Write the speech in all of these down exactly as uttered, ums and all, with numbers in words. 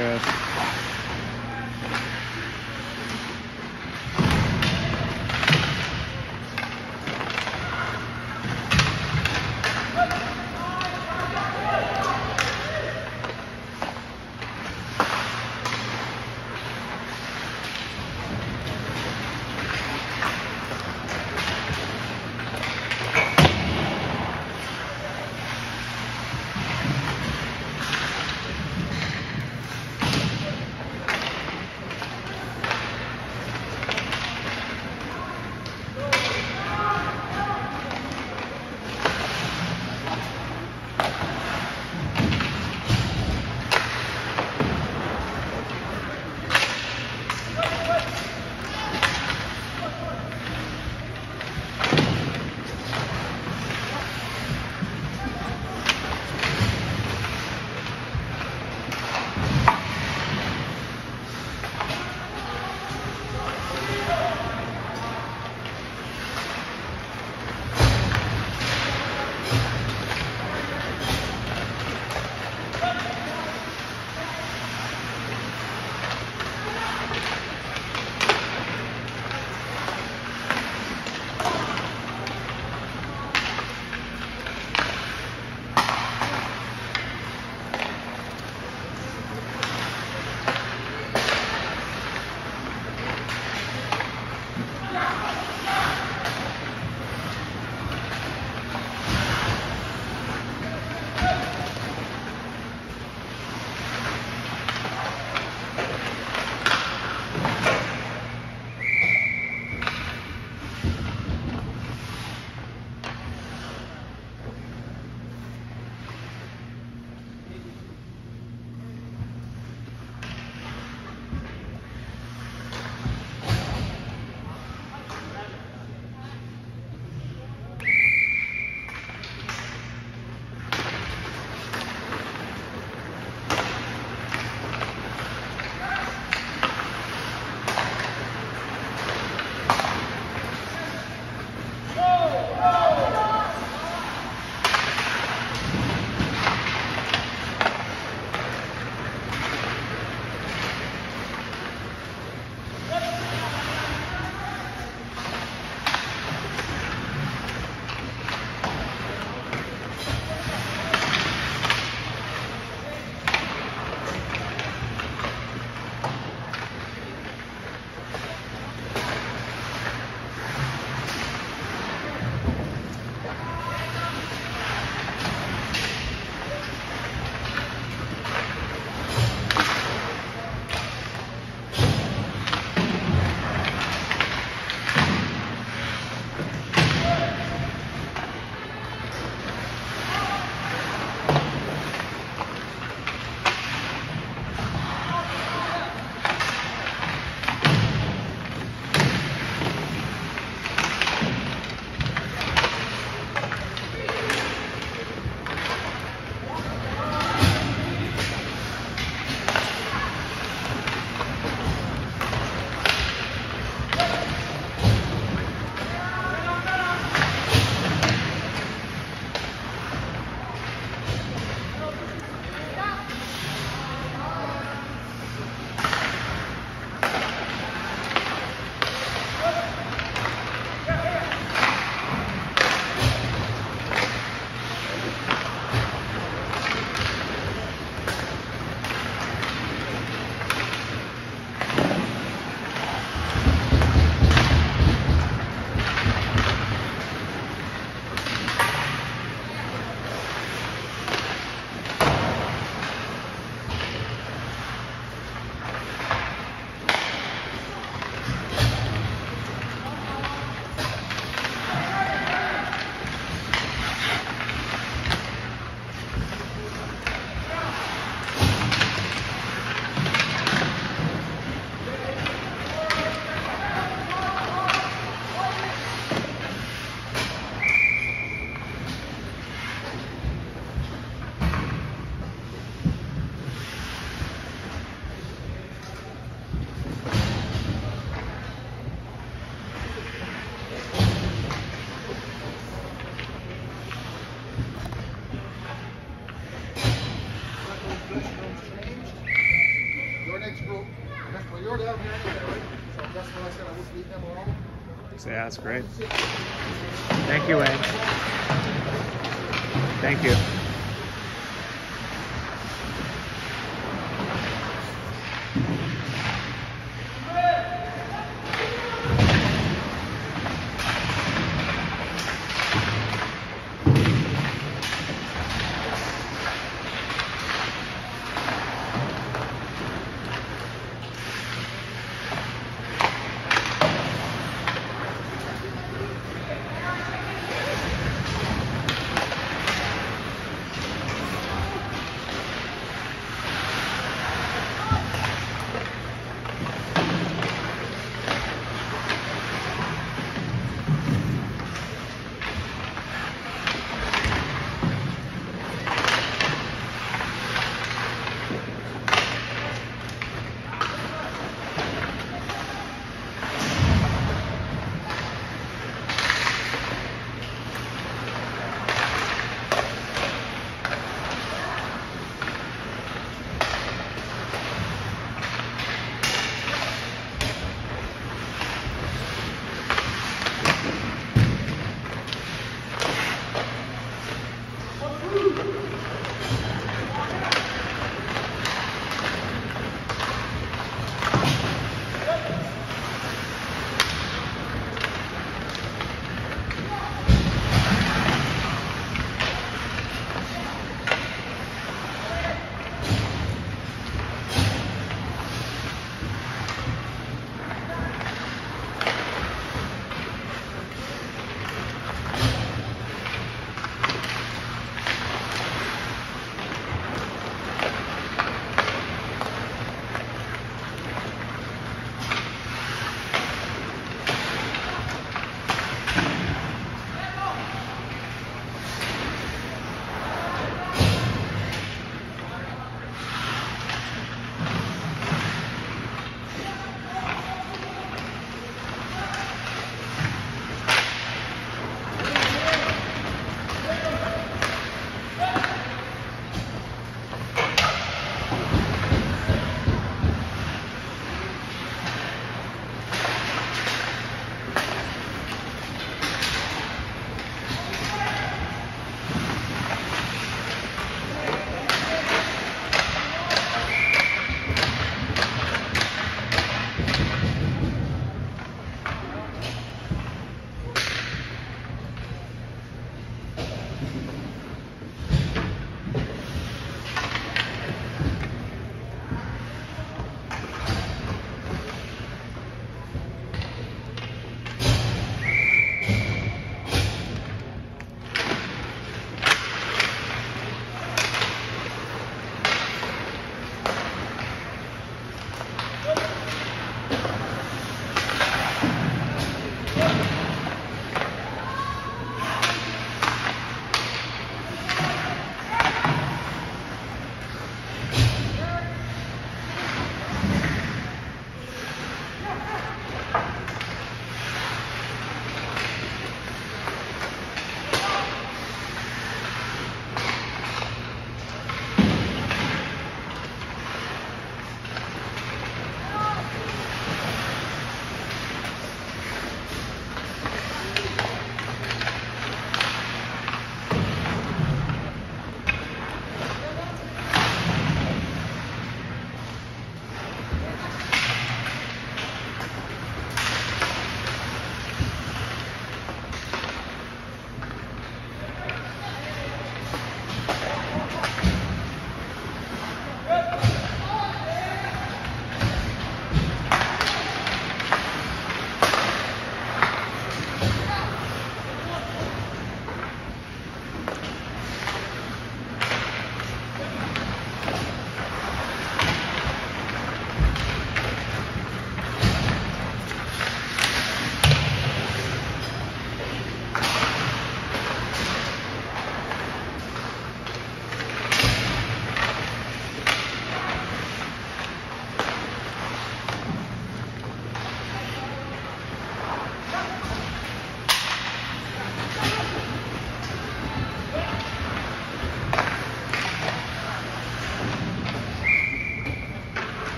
good. Yeah, that's great. Thank you, Wayne. Thank you.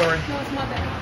sorry. No, it's my bad.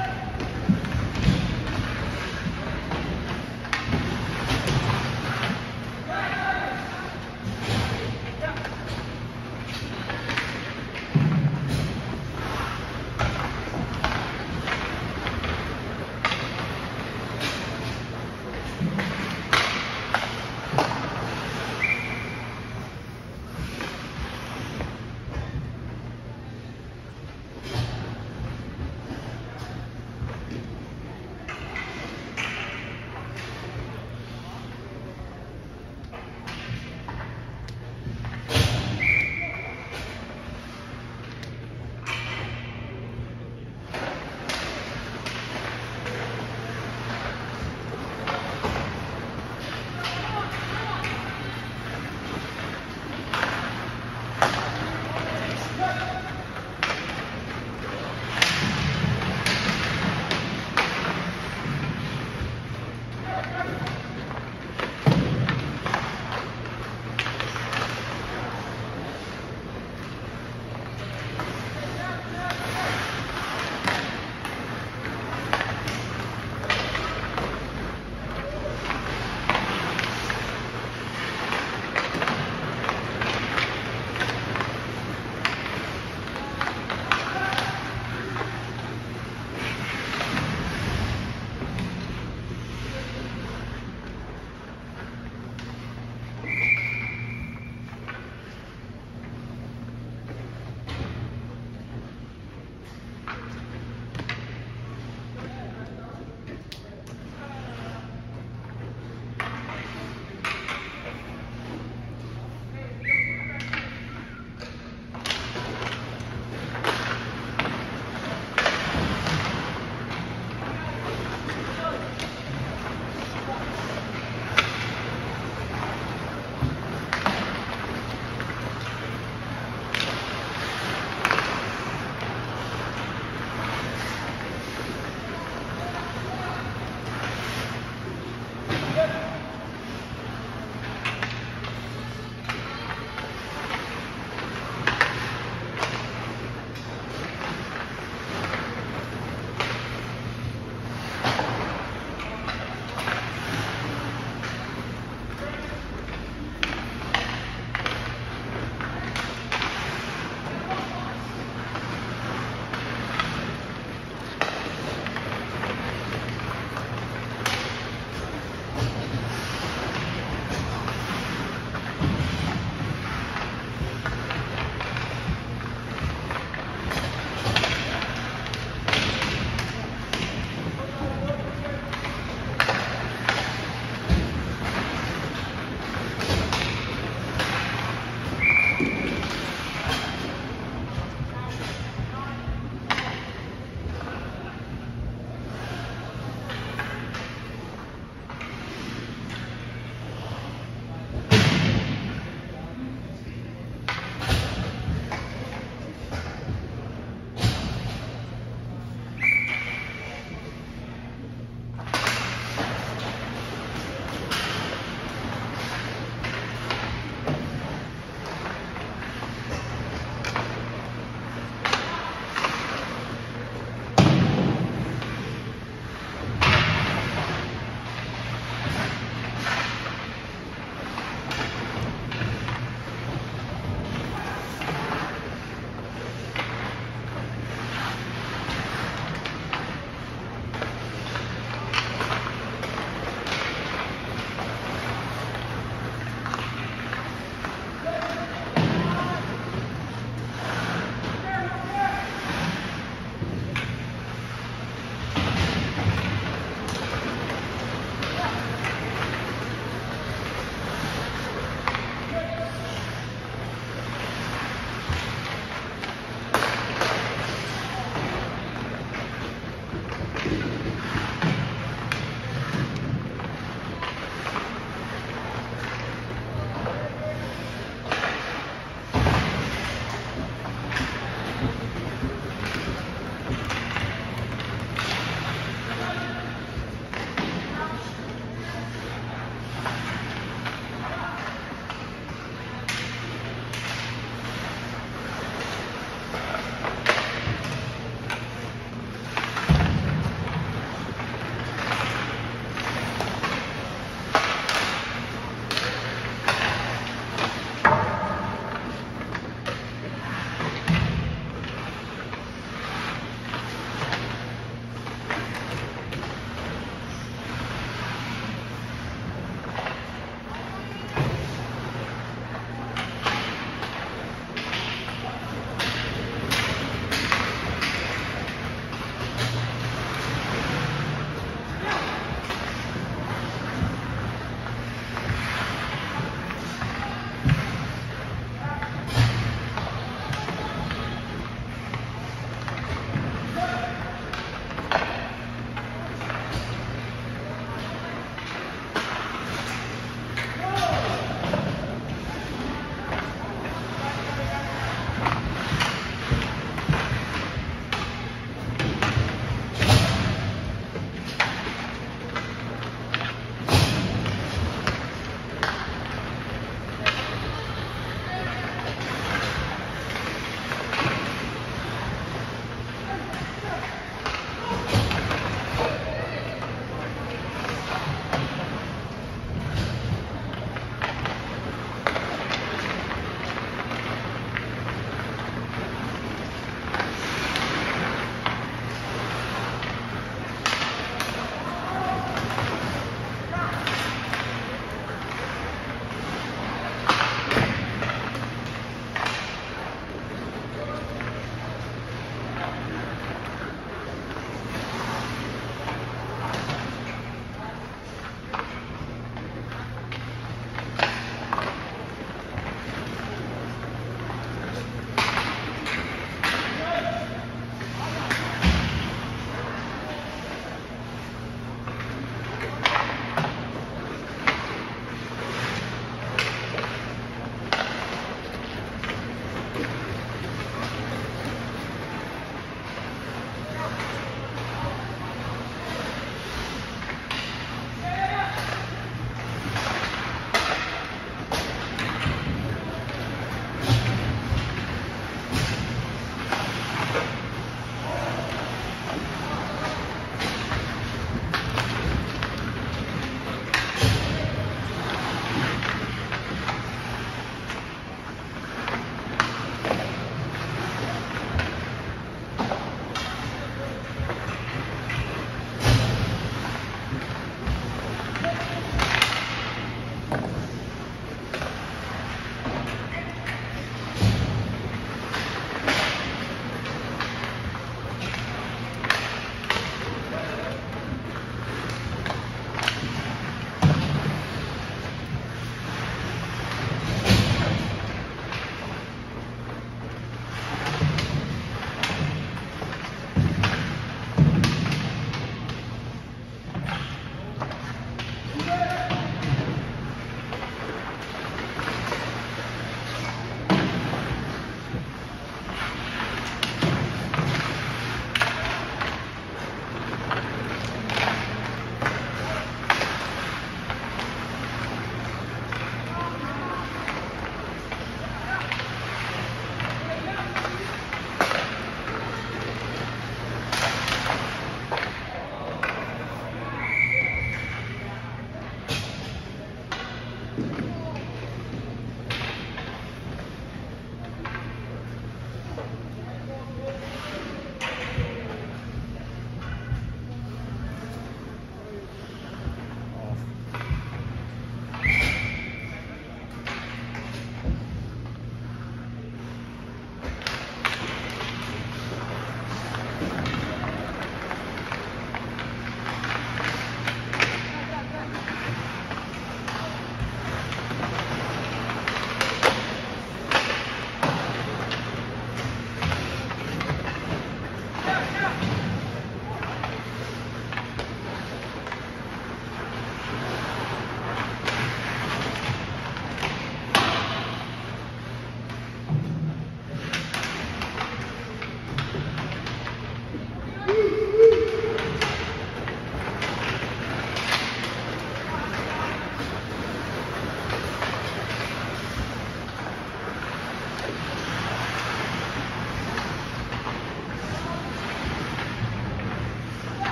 Wayne!